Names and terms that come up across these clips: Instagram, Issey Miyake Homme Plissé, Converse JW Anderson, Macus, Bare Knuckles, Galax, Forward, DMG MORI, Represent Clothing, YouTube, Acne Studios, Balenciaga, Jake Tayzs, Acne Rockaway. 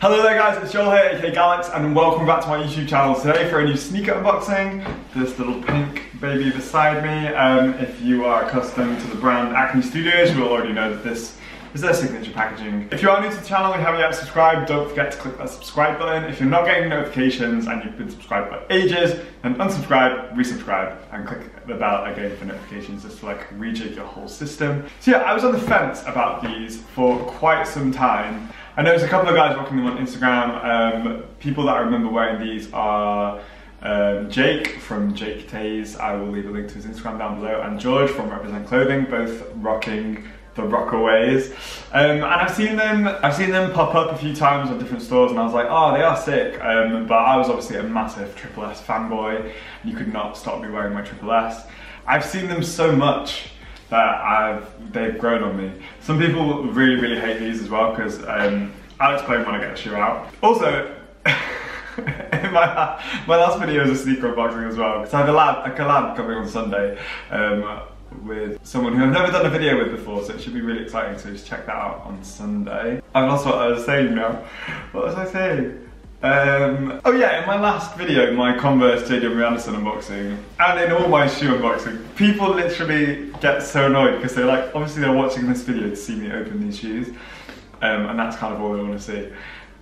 Hello there guys, it's Joel here, aka Galax, and welcome back to my YouTube channel. Today for a new sneaker unboxing, this little pink baby beside me. If you are accustomed to the brand Acne Studios, you will already know that this is their signature packaging. If you are new to the channel and haven't yet subscribed, don't forget to click that subscribe button. If you're not getting notifications and you've been subscribed for ages, then unsubscribe, resubscribe, and click the bell again for notifications, just to like rejig your whole system. So yeah, I was on the fence about these for quite some time. I noticed a couple of guys rocking them on Instagram. People that I remember wearing these are Jake from Jake Tayzs. I will leave a link to his Instagram down below, and George from Represent Clothing, both rocking the Rockaways. And I've seen them pop up a few times on different stores, and I was like, oh, they are sick. But I was obviously a massive Triple S fanboy. You could not stop me wearing my Triple S. I've seen them so much that they've grown on me. Some people really, really hate these as well, because I'll explain when I get a shoe out. Also, in my last video was a sneaker unboxing as well, because I have a collab coming on Sunday with someone who I've never done a video with before, so it should be really exciting, so just check that out on Sunday. I've lost what I was saying now. What was I saying? Oh yeah, in my last video, my Converse JW Anderson unboxing, and in all my shoe unboxing, people literally get so annoyed because they're like, obviously they're watching this video to see me open these shoes, and that's kind of all they want to see.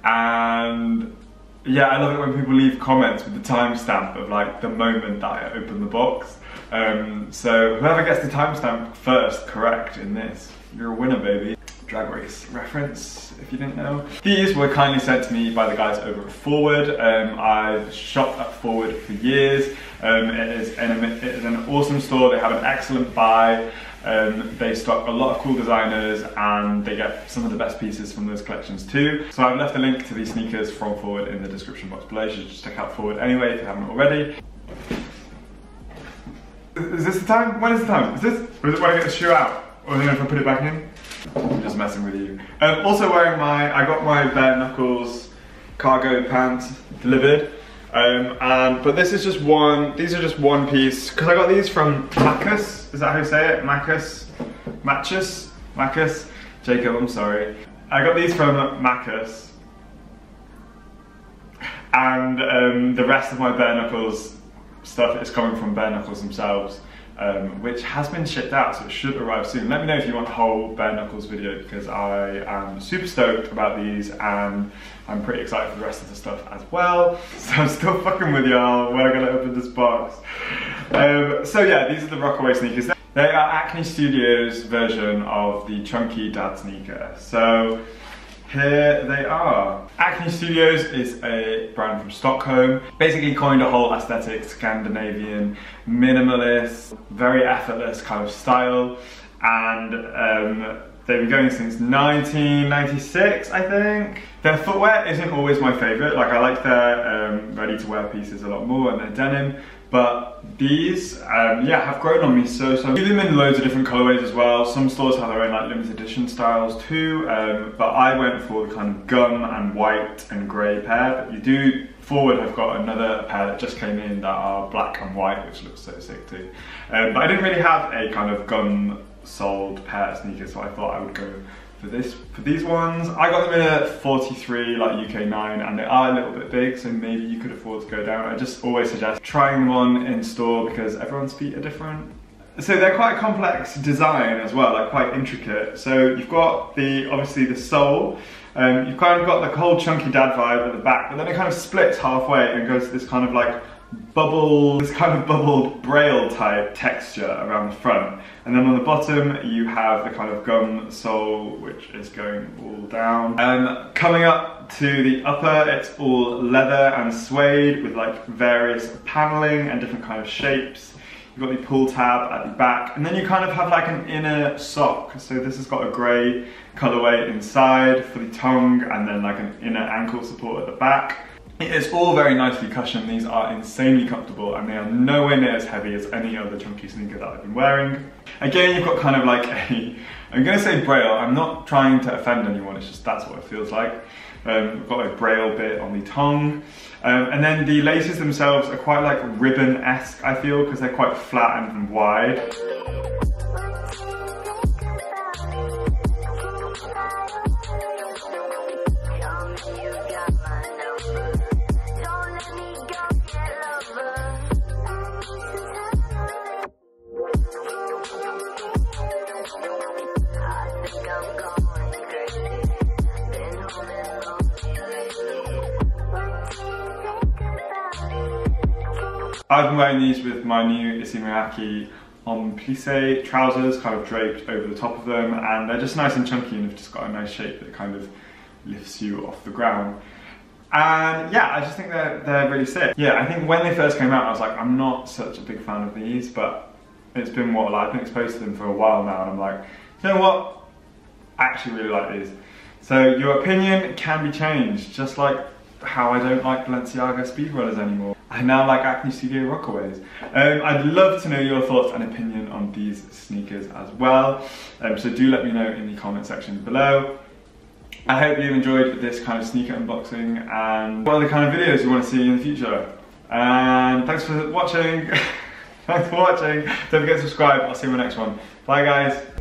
And yeah, I love it when people leave comments with the timestamp of like the moment that I open the box. So whoever gets the timestamp first correct in this, you're a winner, baby. Drag Race reference, if you didn't know. These were kindly sent to me by the guys over at Forward. I've shopped at Forward for years. It is an awesome store. They have an excellent buy. They stock a lot of cool designers, and they get some of the best pieces from those collections too. So I've left a link to these sneakers from Forward in the description box below. You should just check out Forward anyway if you haven't already. Is this the time? When is the time? Is this? Or is it when I get the shoe out? Or I don't know if I put it back in? I'm just messing with you. Also wearing I got my Bare Knuckles cargo pants delivered, but these are just one piece, because I got these from Macus. Is that how you say it? Macus? Macus? Macus? Jacob, I'm sorry. I got these from Macus, and the rest of my Bare Knuckles stuff is coming from Bare Knuckles themselves. Which has been shipped out, so it should arrive soon. Let me know if you want a whole Bare Knuckles video, because I am super stoked about these, and I'm pretty excited for the rest of the stuff as well. So I'm still fucking with y'all. We're gonna open this box. So yeah, these are the Rockaway sneakers. They are Acne Studios' version of the chunky dad sneaker. So here they are. Acne Studios is a brand from Stockholm, basically coined a whole aesthetic, Scandinavian, minimalist, very effortless kind of style, and they've been going since 1996, I think. Their footwear isn't always my favourite, like I like their ready-to-wear pieces a lot more, and their denim, but these, yeah, have grown on me so. I do them in loads of different colorways as well. Some stores have their own like limited edition styles too, but I went for the kind of gum and white and grey pair. But you do, Forward have got another pair that just came in that are black and white, which looks so sick too. But I didn't really have a kind of gum soled pair of sneakers, so I thought I would go for these ones. I got them in a 43, like UK 9, and they are a little bit big, so maybe you could afford to go down. I just always suggest trying them on in store, because everyone's feet are different. So they're quite a complex design as well, like quite intricate. So you've got the, obviously the sole, you've kind of got the whole chunky dad vibe at the back, but then it kind of splits halfway and goes to this kind of like bubble, this kind of bubbled braille type texture around the front, and then on the bottom you have the kind of gum sole, which is going all down. Coming up to the upper, it's all leather and suede with like various paneling and different kind of shapes. You've got the pull tab at the back, and then you kind of have like an inner sock. So this has got a grey colourway inside for the tongue, and then like an inner ankle support at the back. It's all very nicely cushioned. These are insanely comfortable, and they are nowhere near as heavy as any other chunky sneaker that I've been wearing. Again, you've got kind of like a, I'm going to say braille, I'm not trying to offend anyone, it's just that's what it feels like. We've got a braille bit on the tongue, and then the laces themselves are quite like ribbon-esque, I feel, because they're quite flat and wide. I've been wearing these with my new Issey Miyake Homme Plissé trousers, kind of draped over the top of them, and they're just nice and chunky and have just got a nice shape that kind of lifts you off the ground. And yeah, I just think they're really sick. Yeah, I think when they first came out, I was like, I'm not such a big fan of these, but it's been what, like, I've been exposed to them for a while now, and I'm like, you know what? I actually really like these. So your opinion can be changed, just like how I don't like Balenciaga Speedrunners anymore. I now like Acne Studio Rockaways. I'd love to know your thoughts and opinion on these sneakers as well. So do let me know in the comment section below. I hope you've enjoyed this kind of sneaker unboxing and what other kind of videos you want to see in the future. And thanks for watching. Don't forget to subscribe. I'll see you in my next one. Bye guys.